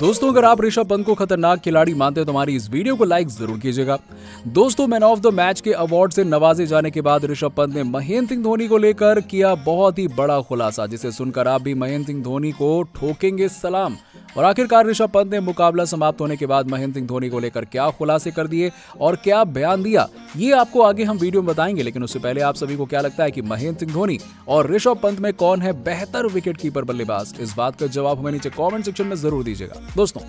दोस्तों अगर आप ऋषभ पंत को खतरनाक खिलाड़ी मानते हैं तो हमारी इस वीडियो को लाइक जरूर कीजिएगा। दोस्तों मैन ऑफ द मैच के अवार्ड से नवाजे जाने के बाद ऋषभ पंत ने महेंद्र सिंह धोनी को लेकर किया बहुत ही बड़ा खुलासा, जिसे सुनकर आप भी महेंद्र सिंह धोनी को ठोकेंगे सलाम। और आखिरकार ऋषभ पंत ने मुकाबला समाप्त होने के बाद महेंद्र सिंह धोनी को लेकर क्या खुलासे कर दिए और क्या बयान दिया, ये आपको आगे हम वीडियो में बताएंगे। लेकिन उससे पहले आप सभी को क्या लगता है कि महेंद्र सिंह धोनी और ऋषभ पंत में कौन है बेहतर विकेटकीपर बल्लेबाज, इस बात का जवाब हमें नीचे कमेंट सेक्शन में जरूर दीजिएगा। दोस्तों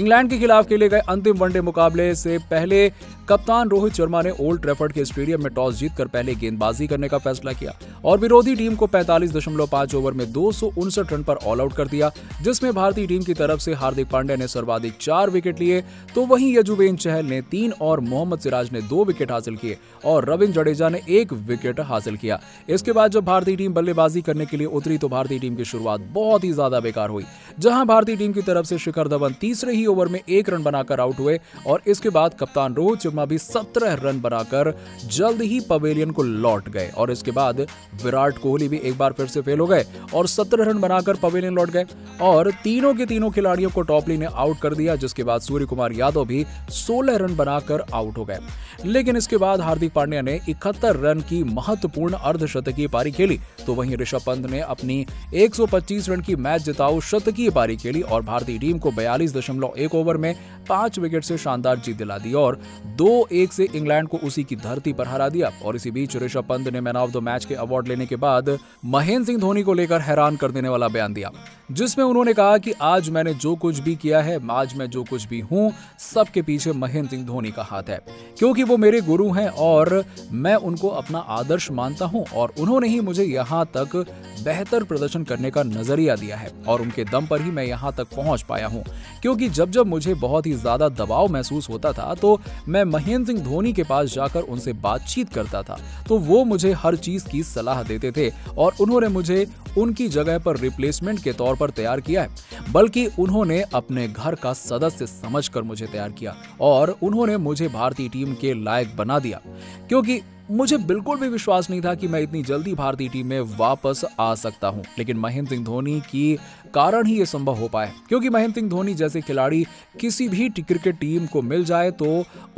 इंग्लैंड के खिलाफ खेले गए अंतिम वनडे मुकाबले से पहले कप्तान रोहित शर्मा ने ओल्ड ट्रैफर्ड के स्टेडियम में टॉस जीतकर पहले गेंदबाजी करने का फैसला किया और विरोधी टीम को 45.5 ओवर में 259 रन पर ऑल आउट कर दिया, जिसमें भारतीय टीम की तरफ से हार्दिक पांडे ने सर्वाधिक 4 विकेट लिए, तो वहीं यजुवेंद्र चहल ने 3 और मोहम्मद सिराज ने 2 विकेट हासिल किए और रविंद्र जडेजा ने 1 विकेट हासिल किया। इसके बाद जब भारतीय टीम बल्लेबाजी करने के लिए उतरी तो भारतीय टीम की शुरुआत बहुत ही ज्यादा बेकार हुई, जहां भारतीय टीम की तरफ से शिखर धवन तीसरे ही ओवर में 1 रन बनाकर आउट हुए और इसके बाद कप्तान रोहित शर्मा भी 17 रन बनाकर जल्द ही पवेलियन को लौट गए और इसके बाद विराट कोहली भी एक बार फिर से फेल हो गए और 17 रन बनाकर पवेलियन लौट गए और तीनों के तीनों खिलाड़ियों को टॉपली ने आउट कर दिया, जिसके बाद सूर्य कुमार यादव भी 16 रन बनाकर आउट हो गए। लेकिन इसके बाद हार्दिक पांड्या ने 71 रन की महत्वपूर्ण अर्धशतकीय पारी खेली, तो वहीं ऋषभ पंत ने अपनी 125 रन की मैच जिताऊ शतकीय पारी खेली और भारतीय टीम को 42.1 ओवर में 5 विकेट से शानदार जीत दिला दी और 2-1 से इंग्लैंड को उसी की धरती पर हरा दिया। और इसी बीच ऋषभ पंत ने मैन ऑफ द मैच के अवार्ड लेने के बाद महेंद्र सिंह धोनी को लेकर हैरान कर देने वाला बयान दिया, जिसमें उन्होंने कहा कि आज मैंने जो कुछ भी किया है, आज मैं जो कुछ भी हूं, सबके पीछे महेंद्र सिंह धोनी का हाथ है, क्योंकि वो मेरे गुरु हैं और मैं उनको अपना आदर्श मानता हूं और उन्होंने ही मुझे यहां तक बेहतर प्रदर्शन करने का नजरिया दिया है और उनके दम पर ही मैं यहां तक पहुंच पाया हूं, क्योंकि जब जब मुझे बहुत ही ज्यादा दबाव महसूस होता था तो मैं महेंद्र सिंह धोनी के पास जाकर उनसे बातचीत करता था, तो वो मुझे हर चीज की सलाह देते थे और उन्होंने मुझे उनकी जगह पर रिप्लेसमेंट के तौर पर तैयार किया है, बल्कि उन्होंने अपने घर का सदस्य समझकर मुझे तैयार किया और उन्होंने मुझे भारतीय टीम के लायक बना दिया, क्योंकि मुझे बिल्कुल भी विश्वास नहीं था कि मैं इतनी जल्दी भारतीय टीम में वापस आ सकता हूं। लेकिन महेंद्र सिंह धोनी की कारण ही ये संभव हो पाया, क्योंकि महेंद्र सिंह धोनी जैसे खिलाड़ी किसी भी क्रिकेट टीम को मिल जाए तो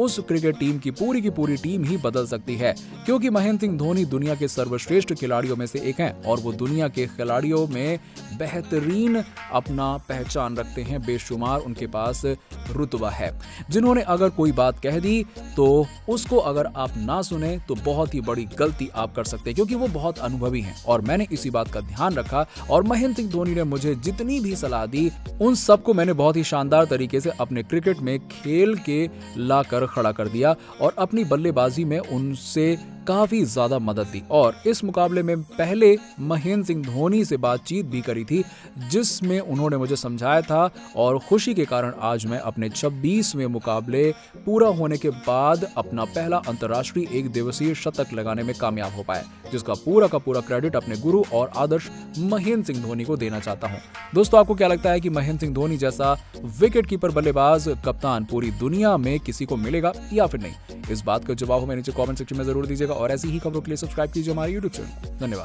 उस क्रिकेट टीम की पूरी टीम ही बदल सकती है, क्योंकि महेंद्र सिंह धोनी दुनिया के सर्वश्रेष्ठ खिलाड़ियों में से एक हैं और वो दुनिया के खिलाड़ियों में बेहतरीन अपना पहचान रखते हैं, बेशुमार उनके पास रुतबा है, जिन्होंने अगर कोई बात कह दी तो उसको अगर आप ना सुने तो बहुत ही बड़ी गलती आप कर सकते हैं, क्योंकि वो बहुत अनुभवी हैं। और मैंने इसी बात का ध्यान रखा और महेंद्र सिंह धोनी ने मुझे जितनी भी सलाह दी उन सबको मैंने बहुत ही शानदार तरीके से अपने क्रिकेट में खेल के लाकर खड़ा कर दिया और अपनी बल्लेबाजी में उनसे काफी ज्यादा मदद दी। और इस मुकाबले में पहले महेंद्र सिंह धोनी से बातचीत भी करी थी, जिसमें उन्होंने मुझे समझाया था और खुशी के कारण आज मैं अपने 26वें मुकाबले पूरा होने के बाद अपना पहला अंतर्राष्ट्रीय एक दिवसीय शतक लगाने में कामयाब हो पाया, जिसका पूरा का पूरा क्रेडिट अपने गुरु और आदर्श महेंद्र सिंह धोनी को देना चाहता हूँ। दोस्तों आपको क्या लगता है कि महेंद्र सिंह धोनी जैसा विकेटकीपर बल्लेबाज कप्तान पूरी दुनिया में किसी को मिलेगा या फिर नहीं, इस बात का जवाब हमें नीचे कमेंट सेक्शन में जरूर दीजिएगा और ऐसी ही खबरों के लिए सब्सक्राइब कीजिए हमारे YouTube चैनल। धन्यवाद।